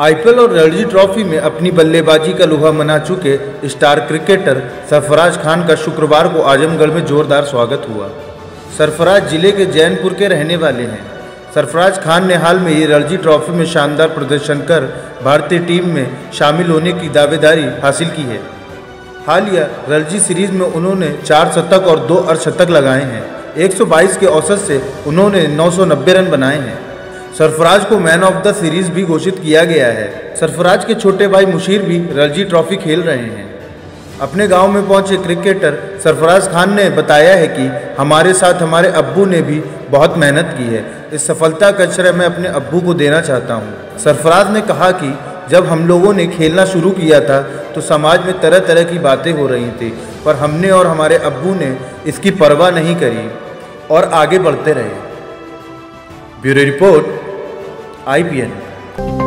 IPL और Ranji trophy में अपनी बल्लेबाजी का लोहा मना चुके स्टार क्रिकेटर सरफराज खान का शुक्रवार को आजमगढ़ में जोरदार स्वागत हुआ। सरफराज जिले के जयनपुर के रहने वाले हैं। सरफराज खान ने हाल में ही रणजी ट्रॉफी में शानदार प्रदर्शन कर भारतीय टीम में शामिल होने की दावेदारी हासिल की है। हालिया रणजी सीरीज़ में उन्होंने 4 शतक और 2 अर्धशतक लगाए हैं। 122 के औसत से उन्होंने 990 रन बनाए हैं। सरफराज को मैन ऑफ द सीरीज़ भी घोषित किया गया है। सरफराज के छोटे भाई मुशीर भी रणजी ट्रॉफी खेल रहे हैं। अपने गांव में पहुंचे क्रिकेटर सरफराज खान ने बताया है कि हमारे साथ हमारे अब्बू ने भी बहुत मेहनत की है। इस सफलता का श्रेय मैं अपने अब्बू को देना चाहता हूं। सरफराज ने कहा कि जब हम लोगों ने खेलना शुरू किया था तो समाज में तरह तरह की बातें हो रही थी, पर हमने और हमारे अब्बू ने इसकी परवाह नहीं करी और आगे बढ़ते रहे। Bureau report, IPL।